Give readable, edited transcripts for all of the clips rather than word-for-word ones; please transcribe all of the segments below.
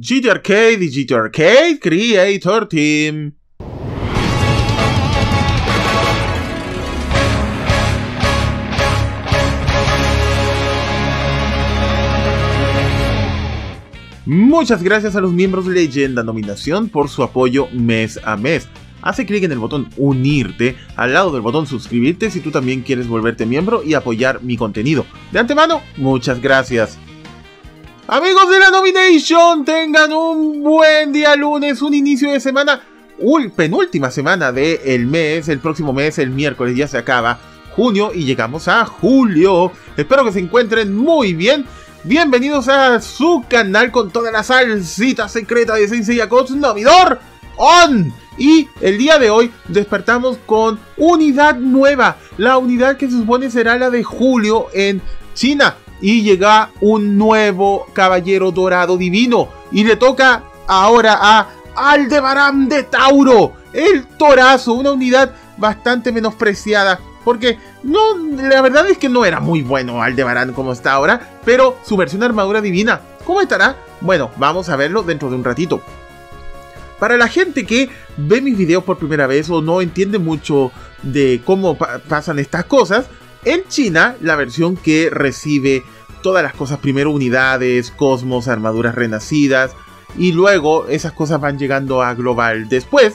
GT Arcade y GT Arcade Creator Team. Muchas gracias a los miembros de Leyenda Nominación por su apoyo mes a mes. Hace clic en el botón unirte, al lado del botón suscribirte si tú también quieres volverte miembro y apoyar mi contenido. De antemano, muchas gracias. Amigos de la NoviNation, tengan un buen día lunes, un inicio de semana, penúltima semana del mes. El próximo mes, el miércoles, ya se acaba junio y llegamos a julio. Espero que se encuentren muy bien. Bienvenidos a su canal con toda la salsita secreta de Saint Seiya KOTZ, Nomidor ON. Y el día de hoy despertamos con unidad nueva, la unidad que se supone será la de julio en China. Y llega un nuevo caballero dorado divino y le toca ahora a Aldebarán de Tauro, el torazo, una unidad bastante menospreciada. Porque no, la verdad es que no era muy bueno Aldebarán como está ahora, pero su versión armadura divina, ¿cómo estará? Bueno, vamos a verlo dentro de un ratito. Para la gente que ve mis videos por primera vez o no entiende mucho de cómo pasan estas cosas, en China la versión que recibe todas las cosas, primero unidades, cosmos, armaduras renacidas y luego esas cosas van llegando a global después,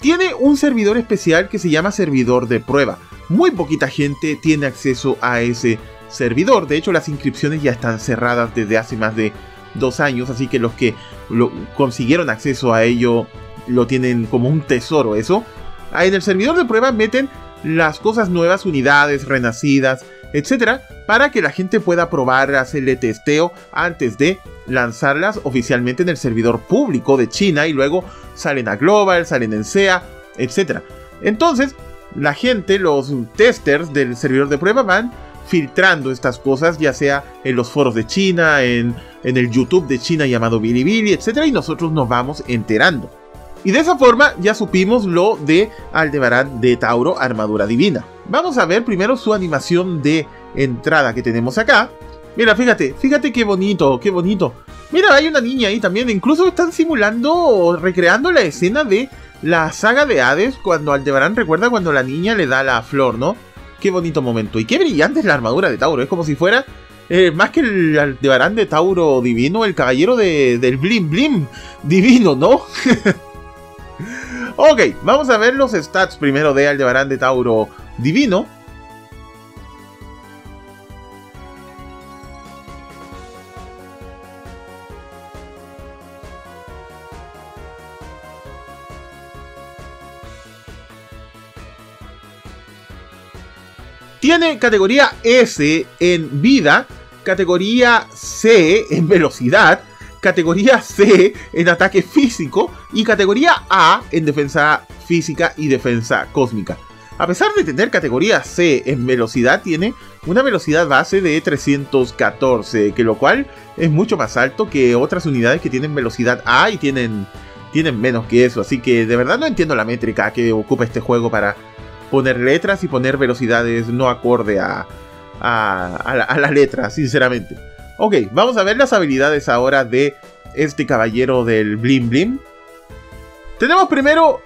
tiene un servidor especial que se llama servidor de prueba. Muy poquita gente tiene acceso a ese servidor, de hecho las inscripciones ya están cerradas desde hace más de 2 años, así que los que consiguieron acceso a ello lo tienen como un tesoro eso. En el servidor de prueba meten las cosas nuevas, unidades, renacidas, etcétera, para que la gente pueda probar, hacerle testeo antes de lanzarlas oficialmente en el servidor público de China y luego salen a Global, salen en SEA, etcétera. Entonces, la gente, los testers del servidor de prueba van filtrando estas cosas, ya sea en los foros de China, en el YouTube de China llamado Bilibili, etcétera, y nosotros nos vamos enterando. Y de esa forma ya supimos lo de Aldebarán de Tauro, armadura divina. Vamos a ver primero su animación de entrada que tenemos acá. Mira, fíjate qué bonito, qué bonito. Mira, hay una niña ahí también, incluso están simulando o recreando la escena de la saga de Hades, cuando Aldebarán recuerda cuando la niña le da la flor, ¿no? Qué bonito momento. Y qué brillante es la armadura de Tauro. Es como si fuera, más que el Aldebarán de Tauro divino, el caballero del blim blim divino, ¿no? Ok, vamos a ver los stats primero de Aldebarán de Tauro divino. Tiene categoría S en vida, categoría C en velocidad, categoría C en ataque físico y categoría A en defensa física y defensa cósmica. A pesar de tener categoría C en velocidad, tiene una velocidad base de 314, que lo cual es mucho más alto que otras unidades que tienen velocidad A y tienen menos que eso. Así que de verdad no entiendo la métrica que ocupa este juego para poner letras y poner velocidades no acorde a la letra, sinceramente. Ok, vamos a ver las habilidades ahora de este caballero del blim blim. Tenemos primero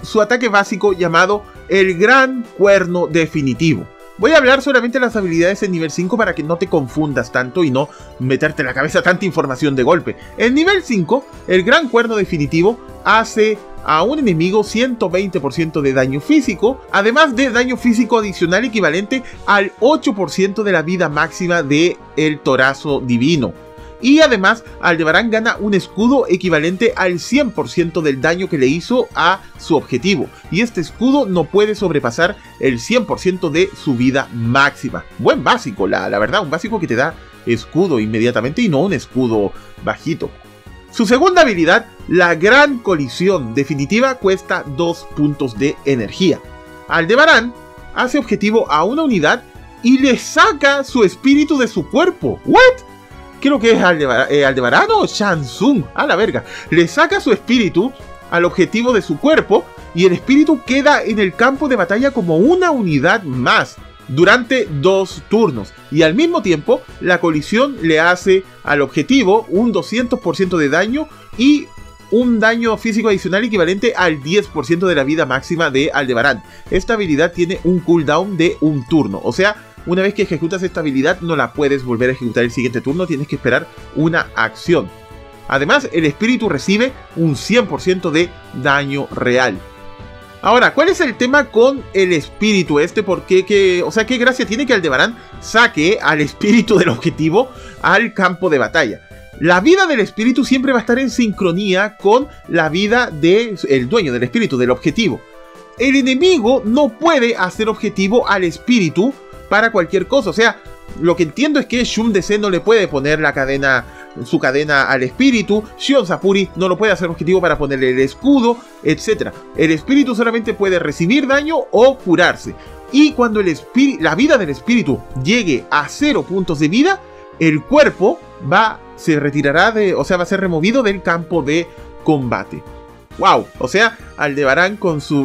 su ataque básico llamado el gran cuerno definitivo. Voy a hablar solamente de las habilidades en nivel 5 para que no te confundas tanto y no meterte en la cabeza tanta información de golpe. En nivel 5, el gran cuerno definitivo hace a un enemigo 120% de daño físico, además de daño físico adicional equivalente al 8% de la vida máxima de el torazo divino. Y además, Aldebarán gana un escudo equivalente al 100% del daño que le hizo a su objetivo. Y este escudo no puede sobrepasar el 100% de su vida máxima. Buen básico, la verdad, un básico que te da escudo inmediatamente y no un escudo bajito. Su segunda habilidad, la gran colisión definitiva, cuesta 2 puntos de energía. Aldebarán hace objetivo a una unidad y le saca su espíritu de su cuerpo. ¿What? Creo que es Aldebarán o Shanzung, a la verga. Le saca su espíritu al objetivo de su cuerpo y el espíritu queda en el campo de batalla como una unidad más. durante 2 turnos, y al mismo tiempo la colisión le hace al objetivo un 200% de daño y un daño físico adicional equivalente al 10% de la vida máxima de Aldebarán. Esta habilidad tiene un cooldown de 1 turno, o sea, una vez que ejecutas esta habilidad no la puedes volver a ejecutar el siguiente turno, tienes que esperar una acción. Además, el espíritu recibe un 100% de daño real. Ahora, ¿cuál es el tema con el espíritu este? Porque, ¿qué gracia tiene que Aldebarán saque al espíritu del objetivo al campo de batalla? La vida del espíritu siempre va a estar en sincronía con la vida del dueño del espíritu, del objetivo. El enemigo no puede hacer objetivo al espíritu para cualquier cosa, o sea, lo que entiendo es que Shun DC no le puede poner su cadena al espíritu, Shion Sapuri no lo puede hacer objetivo para ponerle el escudo, etc. El espíritu solamente puede recibir daño o curarse. Y cuando la vida del espíritu llegue a 0 puntos de vida, el cuerpo va a ser removido del campo de combate. Wow, o sea, Aldebarán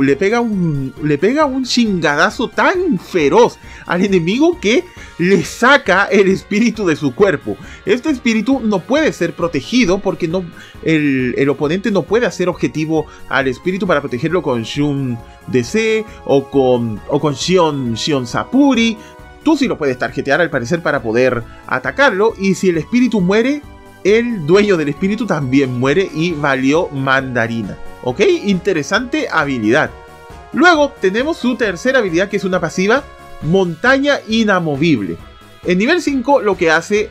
le pega un chingadazo tan feroz al enemigo que le saca el espíritu de su cuerpo. Este espíritu no puede ser protegido porque el oponente no puede hacer objetivo al espíritu para protegerlo con Shun DC o con Shion Sapuri. Tú sí lo puedes tarjetear al parecer para poder atacarlo, y si el espíritu muere, el dueño del espíritu también muere y valió mandarina. ¿Ok? Interesante habilidad. Luego tenemos su tercera habilidad, que es una pasiva, montaña inamovible. En nivel 5 lo que hace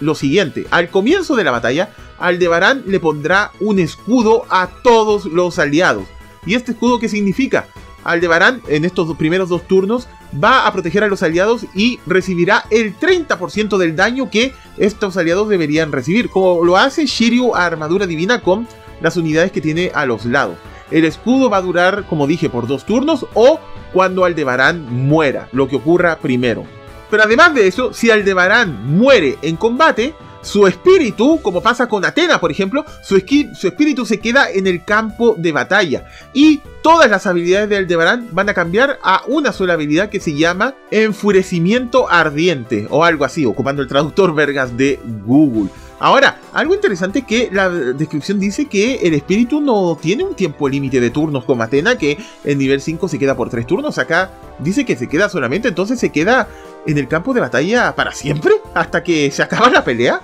lo siguiente: al comienzo de la batalla, Aldebarán le pondrá un escudo a todos los aliados. ¿Y este escudo qué significa? Aldebarán en estos primeros 2 turnos va a proteger a los aliados y recibirá el 30% del daño que estos aliados deberían recibir, como lo hace Shiryu a armadura divina con las unidades que tiene a los lados. El escudo va a durar, como dije, por 2 turnos o cuando Aldebarán muera, lo que ocurra primero. Pero además de eso, si Aldebarán muere en combate, su espíritu, como pasa con Atena por ejemplo, su espíritu se queda en el campo de batalla, y todas las habilidades de Aldebarán van a cambiar a una sola habilidad que se llama enfurecimiento ardiente o algo así, ocupando el traductor vergas de Google. Ahora, algo interesante es que la descripción dice que el espíritu no tiene un tiempo límite de turnos como Atena, que en nivel 5 se queda por 3 turnos, acá dice que se queda solamente, entonces se queda en el campo de batalla para siempre, hasta que se acaba la pelea.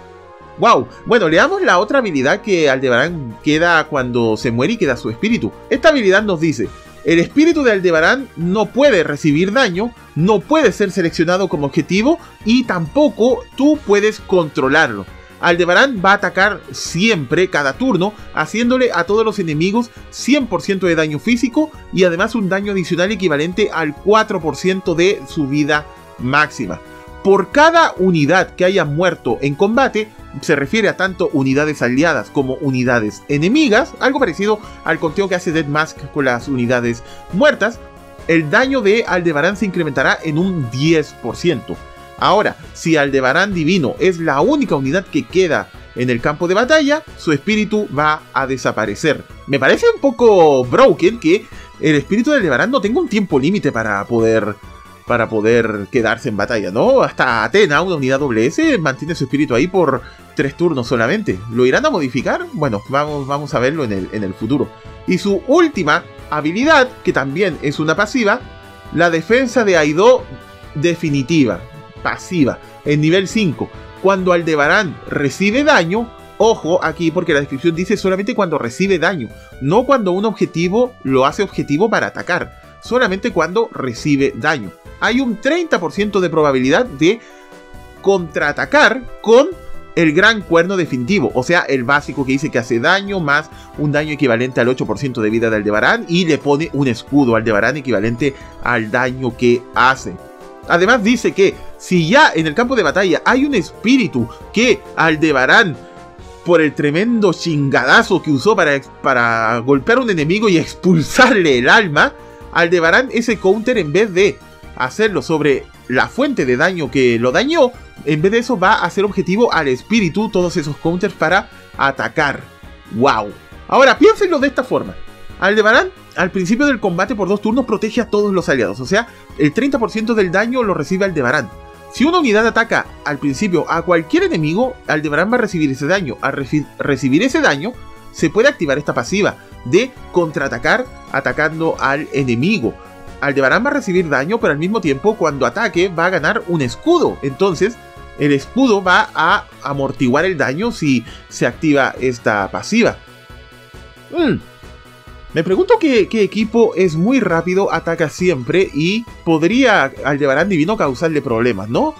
Wow. Bueno, leamos la otra habilidad que Aldebarán queda cuando se muere y queda su espíritu. Esta habilidad nos dice: el espíritu de Aldebarán no puede recibir daño, no puede ser seleccionado como objetivo y tampoco tú puedes controlarlo. Aldebarán va a atacar siempre, cada turno, haciéndole a todos los enemigos 100% de daño físico y además un daño adicional equivalente al 4% de su vida máxima. Por cada unidad que haya muerto en combate, se refiere a tanto unidades aliadas como unidades enemigas, algo parecido al conteo que hace Death Mask con las unidades muertas, el daño de Aldebarán se incrementará en un 10%. Ahora, si Aldebarán divino es la única unidad que queda en el campo de batalla, su espíritu va a desaparecer. Me parece un poco broken que el espíritu de Aldebarán no tenga un tiempo límite para poder quedarse en batalla, ¿no? Hasta Atena, una unidad WS, mantiene su espíritu ahí por 3 turnos solamente. ¿Lo irán a modificar? Bueno, vamos a verlo en el futuro. Y su última habilidad, que también es una pasiva, la defensa de Aido definitiva, pasiva, en nivel 5. Cuando Aldebarán recibe daño, ojo aquí porque la descripción dice solamente cuando recibe daño, no cuando un objetivo lo hace objetivo para atacar, solamente cuando recibe daño. Hay un 30% de probabilidad de contraatacar con el gran cuerno definitivo, o sea, el básico que dice que hace daño más un daño equivalente al 8% de vida de Aldebarán, y le pone un escudo a Aldebarán equivalente al daño que hace. Además dice que si ya en el campo de batalla hay un espíritu que Aldebarán, por el tremendo chingadazo que usó para golpear a un enemigo y expulsarle el alma, Aldebarán ese counter, en vez de hacerlo sobre la fuente de daño que lo dañó, en vez de eso va a hacer objetivo al espíritu todos esos counters para atacar. ¡Wow! Ahora piénsenlo de esta forma: Aldebarán, al principio del combate por 2 turnos, protege a todos los aliados, o sea, el 30% del daño lo recibe Aldebarán. Si una unidad ataca al principio a cualquier enemigo, Aldebarán va a recibir ese daño. Al recibir ese daño, se puede activar esta pasiva de contraatacar atacando al enemigo. Aldebarán va a recibir daño, pero al mismo tiempo, cuando ataque, va a ganar un escudo. Entonces, el escudo va a amortiguar el daño si se activa esta pasiva. Me pregunto qué equipo es muy rápido, ataca siempre y podría Aldebarán Divino causarle problemas, ¿no?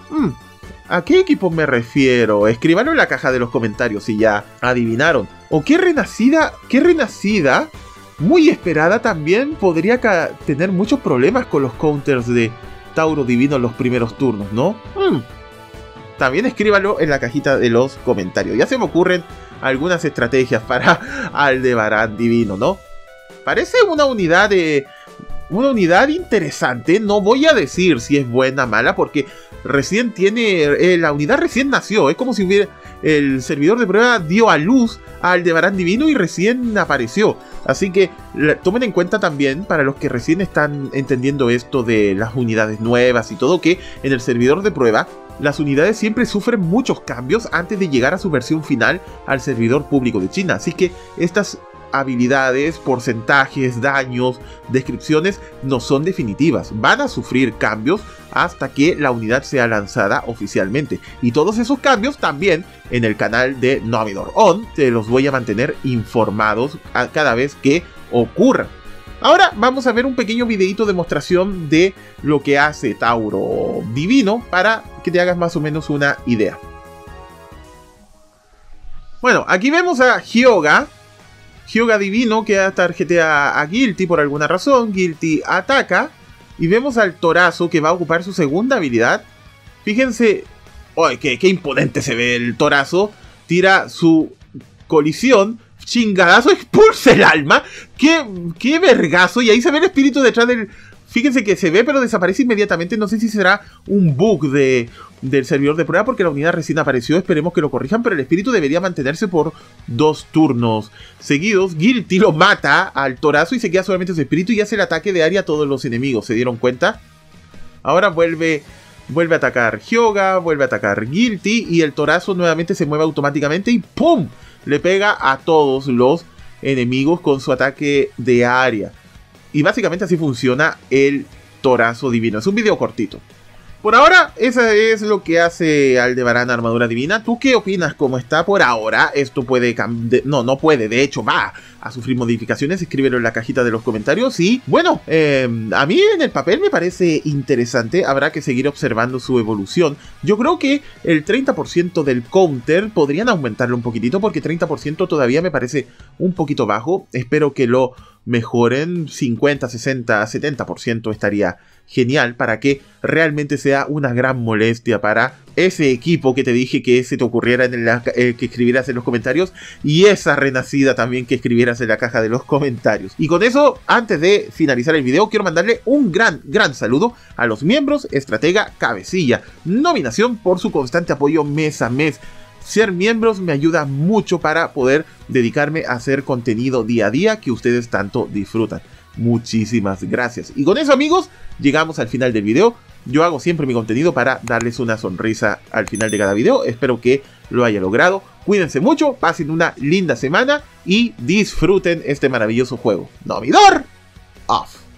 ¿A qué equipo me refiero? Escríbanlo en la caja de los comentarios si ya adivinaron. ¿O qué renacida muy esperada también podría tener muchos problemas con los counters de Tauro Divino en los primeros turnos, ¿no? También escríbanlo en la cajita de los comentarios. Ya se me ocurren algunas estrategias para Aldebarán Divino, ¿no? Parece una unidad interesante. No voy a decir si es buena o mala, porque recién tiene... la unidad recién nació. Es como si hubiera... El servidor de prueba dio a luz a Aldebarán Divino y recién apareció. Así que tomen en cuenta también, para los que recién están entendiendo esto de las unidades nuevas y todo, que en el servidor de prueba las unidades siempre sufren muchos cambios antes de llegar a su versión final al servidor público de China. Así que estas habilidades, porcentajes, daños, descripciones no son definitivas, van a sufrir cambios hasta que la unidad sea lanzada oficialmente, y todos esos cambios también en el canal de Nomidor ON te los voy a mantener informados a cada vez que ocurra. Ahora vamos a ver un pequeño videito demostración de lo que hace Tauro Divino para que te hagas más o menos una idea. Bueno, aquí vemos a Hyoga Divino, que tarjetea a Guilty por alguna razón. Guilty ataca y vemos al Torazo, que va a ocupar su segunda habilidad. Fíjense, ¡ay, qué imponente se ve el Torazo! Tira su colisión, chingadazo, expulsa el alma. ¡Qué vergazo! Y ahí se ve el espíritu detrás del... Fíjense que se ve, pero desaparece inmediatamente. No sé si será un bug del servidor de prueba, porque la unidad recién apareció. Esperemos que lo corrijan, pero el espíritu debería mantenerse por 2 turnos seguidos. Guilty lo mata al Torazo y se queda solamente su espíritu, y hace el ataque de área a todos los enemigos. ¿Se dieron cuenta? Ahora vuelve a atacar Hyoga, vuelve a atacar Guilty, y el Torazo nuevamente se mueve automáticamente y ¡pum! Le pega a todos los enemigos con su ataque de área. Y básicamente así funciona el Torazo Divino. Es un video cortito. Por ahora, esa es lo que hace Aldebarán Armadura Divina. ¿Tú qué opinas cómo está por ahora? Esto puede cambiar... No, no puede. De hecho, va a sufrir modificaciones. Escríbelo en la cajita de los comentarios. Y bueno, a mí en el papel me parece interesante. Habrá que seguir observando su evolución. Yo creo que el 30% del counter podrían aumentarlo un poquitito, porque 30% todavía me parece un poquito bajo. Espero que lo mejoren. 50, 60, 70% estaría genial, para que realmente sea una gran molestia para ese equipo que te dije que se te ocurriera en que escribieras en los comentarios, y esa renacida también que escribieras en la caja de los comentarios. Y con eso, antes de finalizar el video, quiero mandarle un gran saludo a los miembros Estratega Cabecilla, Nominación, por su constante apoyo mes a mes. Ser miembros me ayuda mucho para poder dedicarme a hacer contenido día a día que ustedes tanto disfrutan. Muchísimas gracias. Y con eso, amigos, llegamos al final del video. Yo hago siempre mi contenido para darles una sonrisa al final de cada video. Espero que lo haya logrado. Cuídense mucho, pasen una linda semana y disfruten este maravilloso juego. Nomidor ON.